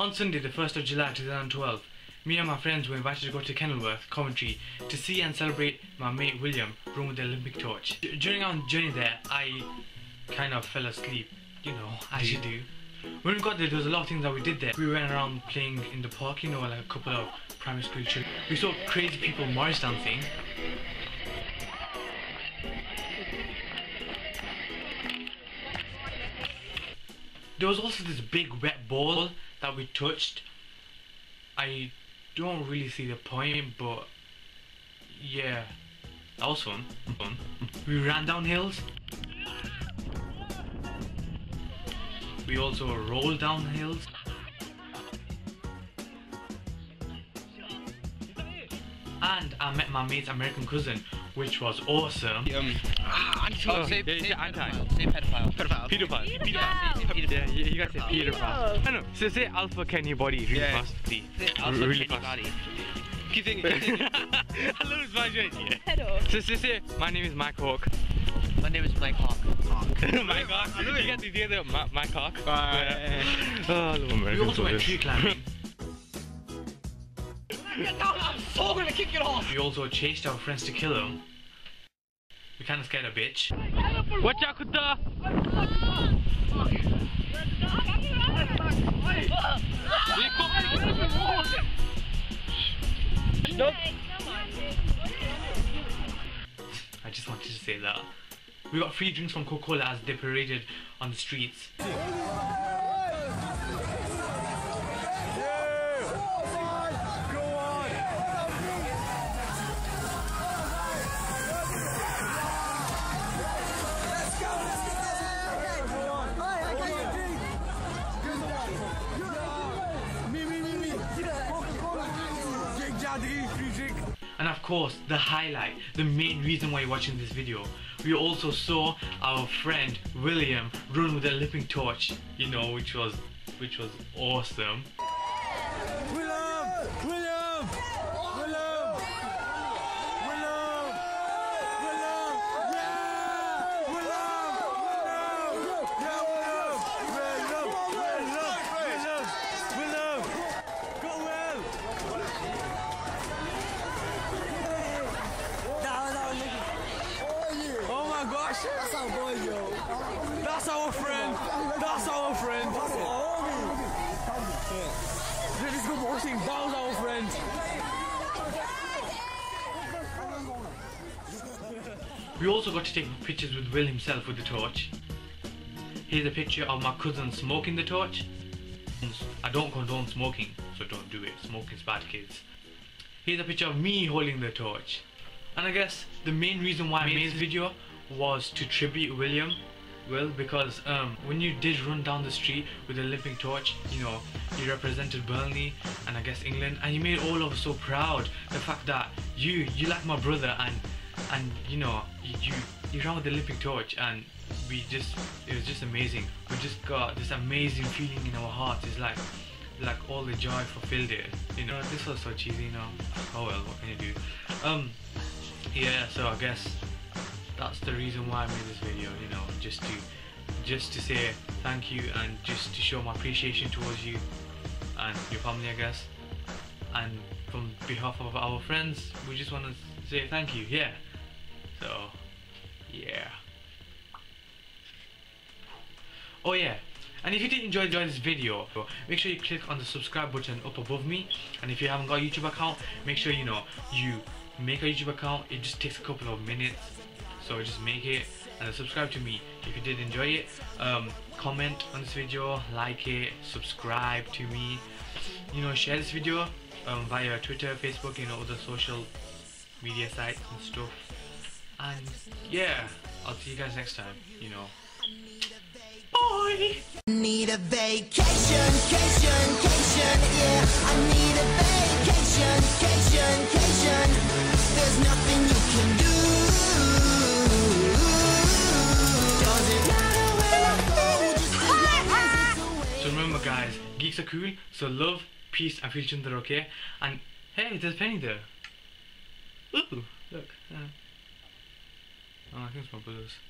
On Sunday, the 1st of July 2012, me and my friends were invited to go to Kenilworth, Coventry, to see and celebrate my mate William run with the Olympic torch. During our journey there, I kind of fell asleep, you know, as you do. When we got there, there was a lot of things that we did there. We went around playing in the park, you know, like a couple of primary school children. We saw crazy people Morris dancing. There was also this big wet ball that we touched. I don't really see the point, but yeah, that was fun. We ran down hills. We also rolled down hills. And I met my mate's American cousin, which was awesome. Pedophile. You gotta say pedophile. I know. So say Alpha Kenny Body really fast. Say Alpha Kenny Body. Keep thinking. I love this vibration. Hello. So say, my name is Mike Hawk. My name is Mike Hawk. Mike Hawk. You got the idea of Mike Hawk? We also went tree climbing. Get down, I'm so gonna kick it off! We also chased our friends to kill him. We kinda scared a bitch. Watch out, Kutta! Nope. I just wanted to say that. We got free drinks from Coca-Cola as they paraded on the streets. And of course, the highlight, the main reason why you're watching this video, we also saw our friend William run with the Olympic torch, you know, which was awesome. That's our boy, yo. That's our friend. That's our friend. That's our homie. This is good watching. That was our friend. We also got to take pictures with Will himself with the torch. Here's a picture of my cousin smoking the torch. I don't condone smoking, so don't do it. Smoking's bad, kids. Here's a picture of me holding the torch. And I guess the main reason why I made this video was to tribute Will, because when you did run down the street with the Olympic torch, you know, you represented Burnley and I guess England, and you made all of us so proud. The fact that you like my brother, and you know, you ran with the Olympic torch, and it was just amazing. We just got this amazing feeling in our hearts. It's like all the joy fulfilled it. You know, this was so cheesy, you know. Oh well, what can you do? Yeah. So I guess that's the reason why I made this video, you know, just to say thank you and just to show my appreciation towards you and your family, I guess. And from behalf of our friends, we just want to say thank you, yeah. So, yeah. Oh yeah, and if you did enjoy this video, make sure you click on the subscribe button up above me. And if you haven't got a YouTube account, make sure, you know, you make a YouTube account. It just takes a couple of minutes. So just make it, and subscribe to me if you did enjoy it. Comment on this video, like it, subscribe to me, you know, share this video via Twitter, Facebook, you know, other social media sites and stuff. And yeah, I'll see you guys next time, you know. Bye! Need a vacation, yeah. I need a vacation. There's nothing you can do. Remember guys, geeks are cool, so love, peace and feel each other, okay? And hey, there's a penny there. Ooh, look. Oh, I think it's my brother's.